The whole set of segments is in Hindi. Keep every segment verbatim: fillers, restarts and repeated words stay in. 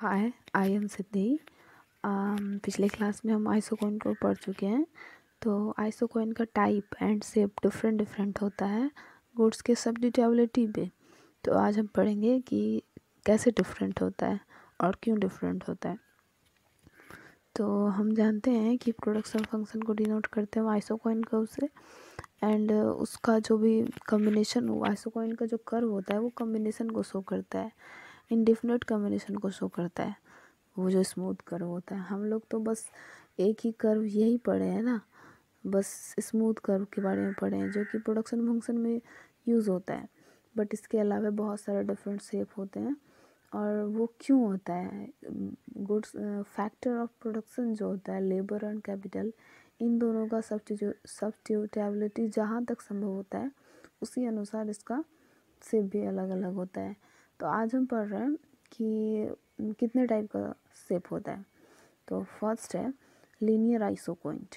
हाय आई एम सिद्धि। पिछले क्लास में हम आइसोकॉइन को पढ़ चुके हैं। तो आइसोकॉइन का type and shape different different होता है गुड्स के सब्स्टिट्यूटेबिलिटी पे। तो आज हम पढ़ेंगे कि कैसे डिफरेंट होता है और क्यों डिफरेंट होता है। तो हम जानते हैं कि प्रोडक्शन फंक्शन को डिनोट करते हैं आइसोकॉइन कर्व से, एंड उसका जो भी कम्बिनेशन हो, आइसोकॉइन का जो कर्व होता है वो कम्बिनेशन को शो करता है, इंडिफिनिट कम्बिनेशन को शो करता है, वो जो स्मूथ कर्व होता है। हम लोग तो बस एक ही कर्व यही पढ़े हैं ना, बस स्मूथ कर्व के बारे में पढ़े हैं जो कि प्रोडक्शन फंक्शन में यूज़ होता है। बट इसके अलावा बहुत सारे डिफरेंट शेप होते हैं, और वो क्यों होता है? गुड्स फैक्टर ऑफ प्रोडक्शन जो होता है, लेबर एंड कैपिटल, इन दोनों का सब्स्टिट्यूटेबिलिटी जहाँ तक संभव होता है उसी अनुसार इसका शेप भी अलग अलग होता है। तो आज हम पढ़ रहे हैं कि कितने टाइप का शेप होता है। तो फर्स्ट है linear isoquant.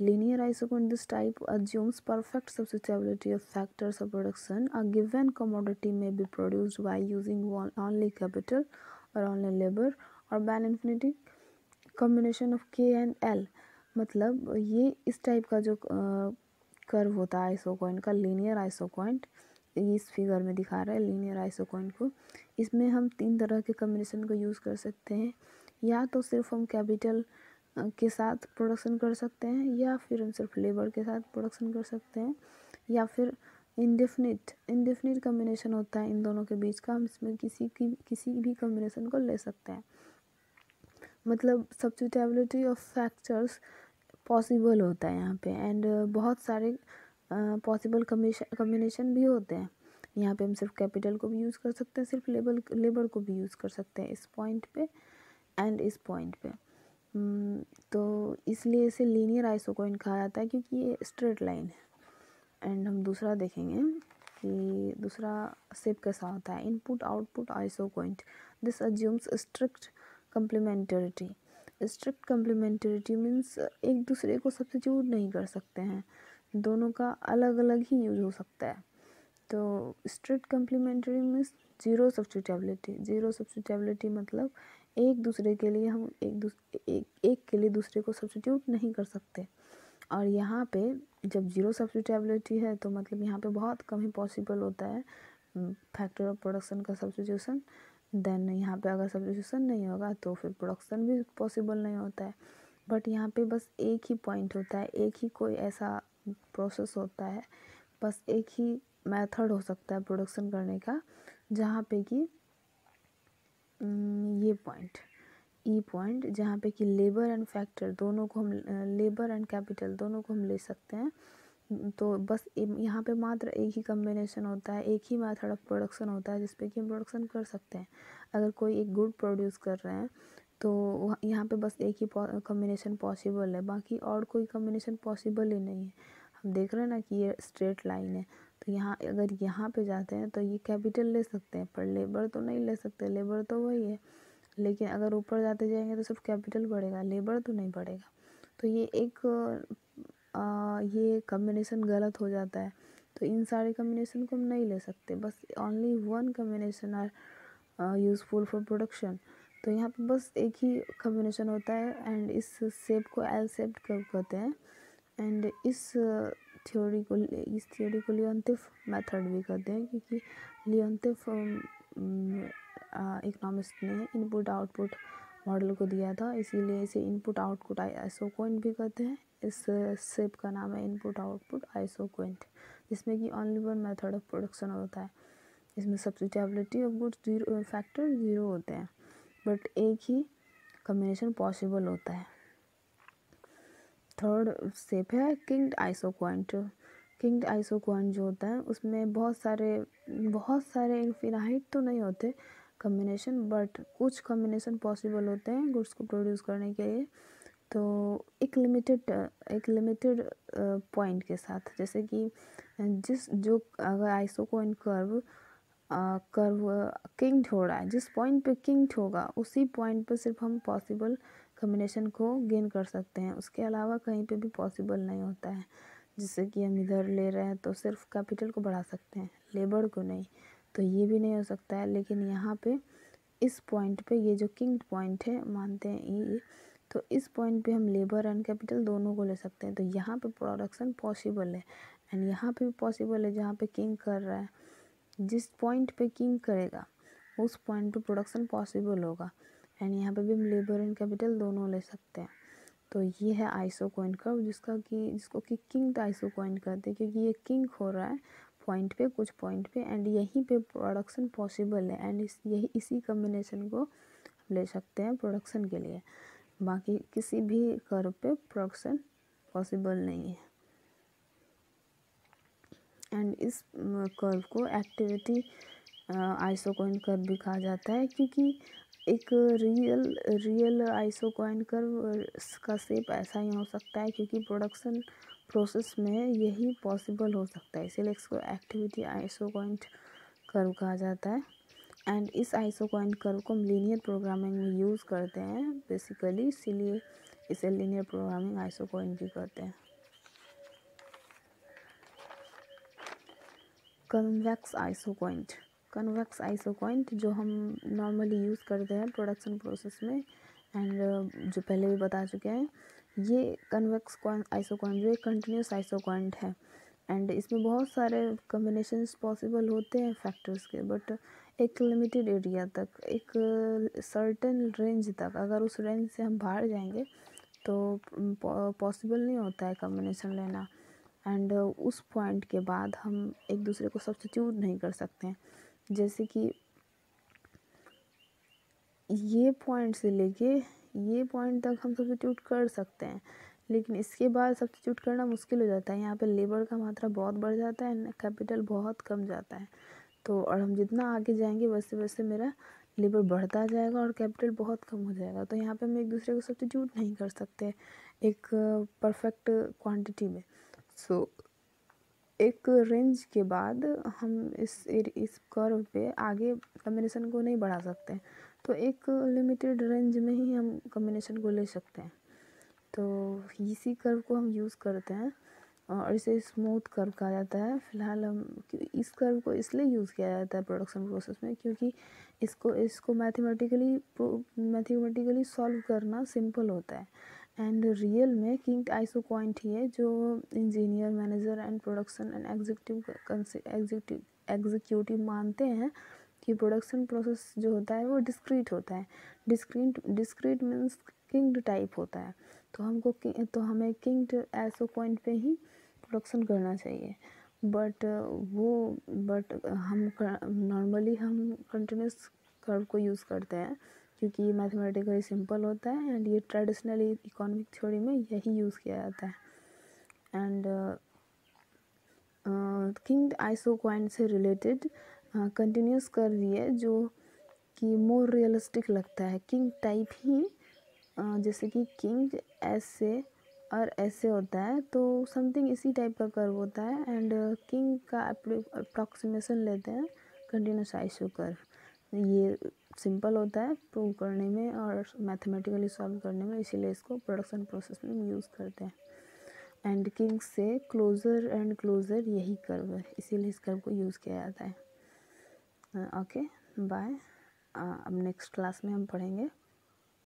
Linear isoquant this type assumes perfect substitutability of factors of production. A given commodity में be produced by using only capital और ओनली लेबर और ban infinity combination of K and L. मतलब ये इस टाइप का जो कर्व होता है आइसोक्वांट का, लीनियर आइसोक्वांट, इस फिगर में दिखा रहा है लीनियर आइसोकॉइन को। इसमें हम तीन तरह के कम्बिनेशन को यूज़ कर सकते हैं। या तो सिर्फ हम कैपिटल के साथ प्रोडक्शन कर सकते हैं, या फिर हम सिर्फ लेबर के साथ प्रोडक्शन कर सकते हैं, या फिर इंडेफिनिट इंडेफिनिट कम्बिनेशन होता है इन दोनों के बीच का। हम इसमें किसी की किसी भी कम्बिनेशन को ले सकते हैं। मतलब सब्स्टिट्यूटेबिलिटी ऑफ फैक्टर्स पॉसिबल होता है यहाँ पे, एंड बहुत सारे पॉसिबल कम्बिनेशन भी होते हैं। यहाँ पे हम सिर्फ कैपिटल को भी यूज़ कर सकते हैं, सिर्फ लेबर लेबर को भी यूज़ कर सकते हैं इस पॉइंट पे एंड इस पॉइंट पे। तो इसलिए इसे लीनियर आइसोकॉइन कहा जाता है, क्योंकि ये स्ट्रेट लाइन है। एंड हम दूसरा देखेंगे कि दूसरा शेप कैसा होता है। Input output isoquant. This assumes strict complementarity. Strict complementarity means एक दूसरे को सब्स्टिट्यूट नहीं कर सकते हैं, दोनों का अलग अलग ही यूज हो सकता है। तो strict complementary means zero substitutability. Zero substitutability मतलब एक दूसरे के लिए हम एक दूसरे एक एक के लिए दूसरे को सब्स्टिट्यूट नहीं कर सकते। और यहाँ पे जब जीरो सब्स्टिट्यूटेबिलिटी है तो मतलब यहाँ पे बहुत कम ही पॉसिबल होता है फैक्टर ऑफ प्रोडक्शन का सब्स्टिट्यूशन। देन यहाँ पे अगर सब्स्टिट्यूशन नहीं होगा तो फिर प्रोडक्शन भी पॉसिबल नहीं होता है। बट यहाँ पे बस एक ही पॉइंट होता है, एक ही कोई ऐसा प्रोसेस होता है, बस एक ही मेथड हो सकता है प्रोडक्शन करने का, जहाँ पे कि ये पॉइंट ई पॉइंट जहाँ पे कि लेबर एंड फैक्टर दोनों को हम लेबर एंड कैपिटल दोनों को हम ले सकते हैं। तो बस यहाँ पे मात्र एक ही कम्बिनेशन होता है, एक ही मेथड ऑफ प्रोडक्शन होता है जिसपे कि हम प्रोडक्शन कर सकते हैं। अगर कोई एक गुड प्रोड्यूस कर रहे हैं तो यहाँ पे बस एक ही कम्बिनेशन पॉसिबल है, बाकी और कोई कम्बिनेशन पॉसिबल ही नहीं है। हम देख रहे हैं ना कि ये स्ट्रेट लाइन है, तो यहाँ अगर यहाँ पे जाते हैं तो ये कैपिटल ले सकते हैं पर लेबर तो नहीं ले सकते, लेबर तो वही है। लेकिन अगर ऊपर जाते जाएंगे तो सिर्फ कैपिटल बढ़ेगा, लेबर तो नहीं बढ़ेगा। तो ये एक आ, ये कम्बिनेशन गलत हो जाता है। तो इन सारे कम्बिनेशन को हम नहीं ले सकते, बस only one combination are useful for production. तो यहाँ पे बस एक ही कम्बिनेशन होता है, एंड इस शेप को एल शेप कर्व कहते हैं। एंड इस थ्योरी को इस थ्योरी को लियोनटीफ मेथड भी कहते हैं, क्योंकि लियोनटीफ इकोनॉमिस्ट ने इनपुट आउटपुट मॉडल को दिया था, इसीलिए इसे इनपुट आउटपुट आइसोकॉइन भी कहते हैं। इस शेप का नाम है इनपुट आउटपुट आइसोकॉइन, जिसमें कि only one method of production होता है। इसमें substitutability of goods zero, factor zero होते हैं, बट एक ही कम्बिनेशन पॉसिबल होता है। थर्ड शेप है किंग्ड आइसोक्वांट। किंग्ड आइसोक्वांट जो होता है उसमें बहुत सारे बहुत सारे इनफिनाइट तो नहीं होते कम्बिनेशन, बट कुछ कम्बिनेशन पॉसिबल होते हैं गुड्स को प्रोड्यूस करने के लिए। तो एक लिमिटेड एक लिमिटेड पॉइंट के साथ, जैसे कि जिस जो अगर आइसोक्वांट कर्व कर्व किंग्ड हो रहा है, जिस पॉइंट पे किंग्ड होगा उसी पॉइंट पे सिर्फ हम पॉसिबल कम्बिनेशन को गेन कर सकते हैं, उसके अलावा कहीं पे भी पॉसिबल नहीं होता है। जैसे कि हम इधर ले रहे हैं तो सिर्फ कैपिटल को बढ़ा सकते हैं, लेबर को नहीं, तो ये भी नहीं हो सकता है। लेकिन यहाँ पे इस पॉइंट पे, ये जो किंग पॉइंट है मानते हैं ये, तो इस पॉइंट पे हम लेबर एंड कैपिटल दोनों को ले सकते हैं। तो यहाँ पे प्रोडक्शन पॉसिबल है एंड यहाँ पे भी पॉसिबल है। जहाँ पे किंग कर रहा है, जिस पॉइंट पे किंग करेगा उस पॉइंट पे प्रोडक्शन पॉसिबल होगा एंड यहाँ पे भी हम लेबर एंड कैपिटल दोनों ले सकते हैं। तो ये है आइसोकॉइन कर्व, जिसका कि जिसको कि किंग आइसोकॉइन कहते हैं, क्योंकि ये किंग हो रहा है पॉइंट पे, कुछ पॉइंट पे, एंड यहीं पे प्रोडक्शन पॉसिबल है एंड इस, यही इसी कम्बिनेशन को ले सकते हैं प्रोडक्शन के लिए। बाकी किसी भी कर्व पे प्रोडक्शन पॉसिबल नहीं है। एंड इस कर्व को एक्टिविटी आइसोकॉइन कर्व भी कहा जाता है, क्योंकि एक रियल रियल आइसोकॉइन कर्व का शेप ऐसा ही हो सकता है, क्योंकि प्रोडक्शन प्रोसेस में यही पॉसिबल हो सकता है, इसीलिए इसको एक्टिविटी आइसोकॉइन कर्व कहा जाता है। एंड इस आइसोकॉइन कर्व को हम लीनियर प्रोग्रामिंग में यूज़ करते हैं बेसिकली, इसीलिए इसे लीनियर प्रोग्रामिंग आइसोकॉइन भी कहते हैं। कन्वेक्स आइसोकॉइन कन्वेक्स आइसोकॉइन जो हम नॉर्मली यूज़ करते हैं प्रोडक्शन प्रोसेस में, एंड जो पहले भी बता चुके हैं, ये कन्वेक्स कॉइन आइसोकॉइन जो एक कंटिन्यूस आइसोकॉइन है एंड इसमें बहुत सारे कम्बिनेशंस पॉसिबल होते हैं फैक्टर्स के, बट एक लिमिटेड एरिया तक, एक सर्टेन रेंज तक। अगर उस रेंज से हम बाहर जाएंगे तो पॉसिबल नहीं होता है कम्बिनेशन लेना, एंड उस पॉइंट के बाद हम एक दूसरे को सब्स्टिट्यूट नहीं कर सकते हैं। जैसे कि ये पॉइंट से लेके ये पॉइंट तक हम सब्स्टिट्यूट कर सकते हैं, लेकिन इसके बाद सब्स्टिट्यूट करना मुश्किल हो जाता है। यहाँ पे लेबर का मात्रा बहुत बढ़ जाता है एंड कैपिटल बहुत कम जाता है। तो और हम जितना आगे जाएंगे वैसे वैसे मेरा लेबर बढ़ता जाएगा और कैपिटल बहुत कम हो जाएगा। तो यहाँ पे हम एक दूसरे को सब्स्टिट्यूट नहीं कर सकते एक परफेक्ट क्वांटिटी में। सो so, एक रेंज के बाद हम इस इस कर्व पे आगे कम्बिनेशन को नहीं बढ़ा सकते, तो एक लिमिटेड रेंज में ही हम कम्बिनेशन को ले सकते हैं। तो इसी कर्व को हम यूज़ करते हैं और इसे स्मूथ कर्व कहा जाता है। फिलहाल हम इस कर्व को इसलिए यूज़ किया जाता है प्रोडक्शन प्रोसेस में, क्योंकि इसको इसको मैथमेटिकली मैथमेटिकली सॉल्व करना सिंपल होता है। एंड रियल में किंग आइसोकॉइन ही है जो engineer, manager and production and executive executive मानते हैं कि प्रोडक्शन प्रोसेस जो होता है वो डिस्क्रीट होता है। Discrete discrete means kinked type होता है। तो हमको तो हमें किंग्ड आइसोकॉइन पे ही प्रोडक्शन करना चाहिए, बट वो बट हम नॉर्मली हम कंटिन्यूस कर्व को यूज़ करते हैं, क्योंकि ये मैथमेटिकली सिंपल होता है एंड ये ट्रेडिशनली इकोनॉमिक थ्योरी में यही यूज़ किया जाता है। एंड किंग्ड आइसोकॉइन से रिलेटेड कंटिन्यूस कर्व ये है जो कि मोर रियलिस्टिक लगता है। किंग टाइप ही uh, जैसे कि किंग ऐसे और ऐसे होता है, तो समथिंग इसी टाइप का कर्व होता है। एंड किंग uh, का अप्रॉक्सीमेशन लेते हैं कंटिन्यूस आइसो कर्व। ये सिंपल होता है प्रूव करने में और मैथमेटिकली सॉल्व करने में, इसीलिए इसको प्रोडक्शन प्रोसेस में हम यूज़ करते हैं। एंड किंग से क्लोज़र एंड क्लोज़र यही कर्व है, इसीलिए इस कर्व को यूज़ किया जाता है। Okay bye. अब नेक्स्ट क्लास में हम पढ़ेंगे